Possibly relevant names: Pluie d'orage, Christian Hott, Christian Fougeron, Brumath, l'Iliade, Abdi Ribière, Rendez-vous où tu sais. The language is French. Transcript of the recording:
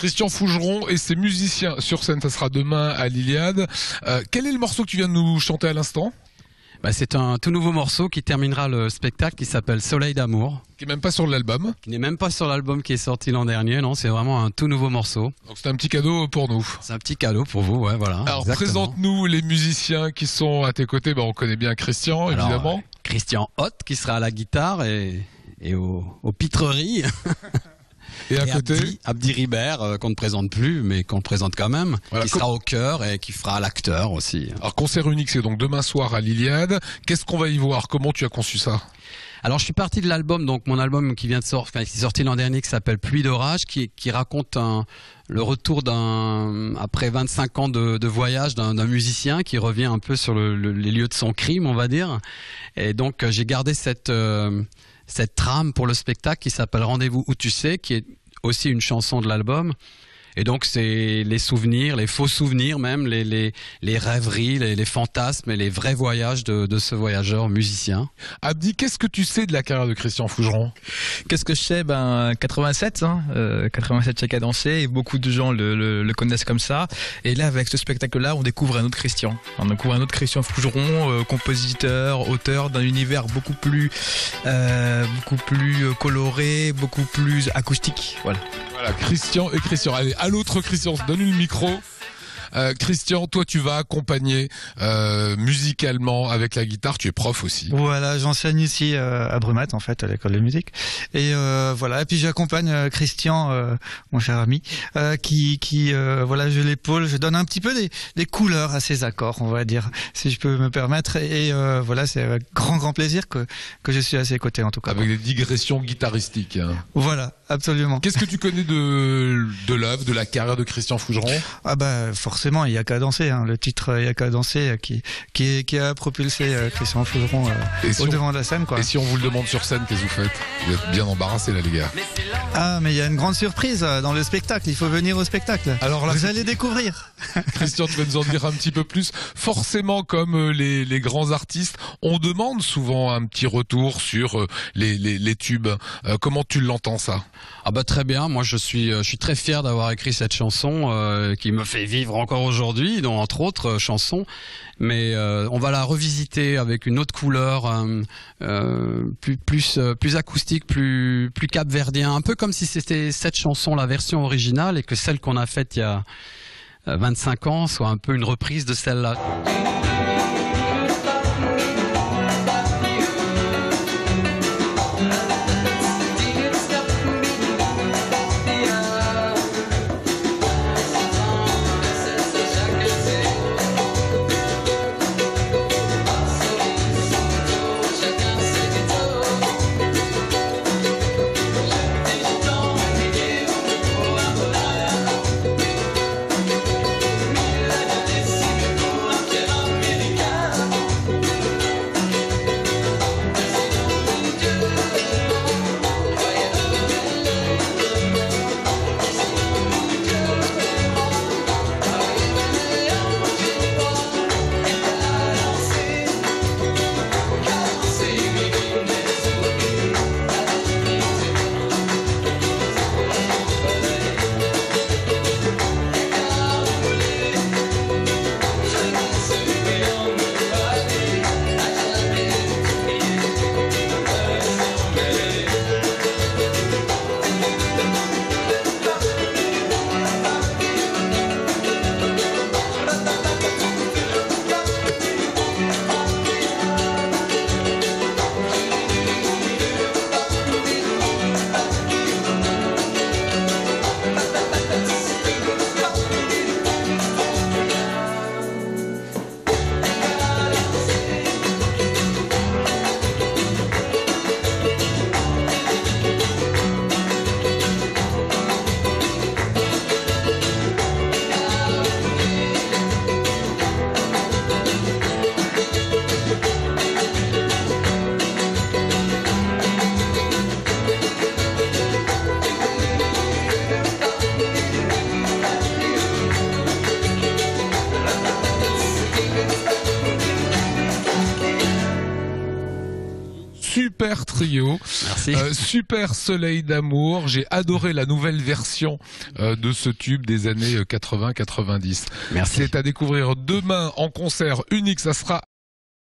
Christian Fougeron et ses musiciens sur scène, ça sera demain à l'Iliade. Quel est le morceau que tu viens de nous chanter à l'instant ? Bah, c'est un tout nouveau morceau qui terminera le spectacle, qui s'appelle Soleil d'amour. Qui n'est même pas sur l'album. Qui n'est même pas sur l'album qui est sorti l'an dernier, non, c'est vraiment un tout nouveau morceau. Donc c'est un petit cadeau pour nous. C'est un petit cadeau pour vous, ouais, voilà. Alors présente-nous les musiciens qui sont à tes côtés. Bah, on connaît bien Christian, alors, évidemment. Christian Hott qui sera à la guitare et aux pitreries. Et à côté Abdi Ribière, qu'on ne présente plus, mais qu'on présente quand même, voilà, qui sera au cœur et qui fera l'acteur aussi. Alors, concert unique, c'est donc demain soir à l'Iliade. Qu'est-ce qu'on va y voir? Comment tu as conçu ça? Alors, je suis parti de l'album, donc mon album qui vient de sortir, qui est sorti l'an dernier, qui s'appelle Pluie d'orage, qui raconte le retour après 25 ans de voyage d'un musicien qui revient un peu sur les lieux de son crime, on va dire. Et donc, j'ai gardé cette trame pour le spectacle qui s'appelle Rendez-vous où tu sais, qui est aussi une chanson de l'album. Et donc, c'est les souvenirs, les faux souvenirs même, les rêveries, les fantasmes et les vrais voyages de ce voyageur musicien. Abdi, qu'est-ce que tu sais de la carrière de Christian Fougeron? Qu'est-ce que je sais? Ben, 87, hein, 87 chèques à danser, et beaucoup de gens le connaissent comme ça. Et là, avec ce spectacle-là, on découvre un autre Christian. On découvre un autre Christian Fougeron, compositeur, auteur d'un univers beaucoup plus coloré, beaucoup plus acoustique. Voilà. Voilà, Christian et Christian. Allez, à l'autre Christian, donne-lui le micro. Christian, toi tu vas accompagner musicalement avec la guitare, tu es prof aussi. Voilà, j'enseigne ici à Brumath, en fait, à l'école de musique. Et voilà, et puis j'accompagne Christian, mon cher ami, qui voilà, je l'épaule, je donne un petit peu des couleurs à ses accords, on va dire, si je peux me permettre. Et voilà, c'est avec grand plaisir que je suis à ses côtés, en tout cas. Avec des digressions guitaristiques. Hein. Voilà. Absolument. Qu'est-ce que tu connais de l'œuvre, de la carrière de Christian Fougeron? Ah bah forcément, il n'y a qu'à danser. Hein. Le titre Il n'y a qu'à danser qui a propulsé Christian Fougeron au devant de la scène. Quoi. Et si on vous le demande sur scène, qu'est-ce que vous faites? Vous êtes bien embarrassés là, les gars. Ah mais il y a une grande surprise dans le spectacle. Il faut venir au spectacle. Alors là, vous allez découvrir. Christian, tu vas nous en dire un petit peu plus. Forcément, comme les grands artistes, on demande souvent un petit retour sur les tubes. Comment tu l'entends ça? Ah bah très bien, moi je suis très fier d'avoir écrit cette chanson qui me fait vivre encore aujourd'hui, dont entre autres chansons, mais on va la revisiter avec une autre couleur, plus acoustique, plus capverdien, un peu comme si c'était cette chanson, la version originale, et que celle qu'on a faite il y a 25 ans soit un peu une reprise de celle-là. super trio. Merci. Super soleil d'amour. J'ai adoré la nouvelle version de ce tube des années 80-90. Merci. C'est à découvrir demain en concert unique. Ça sera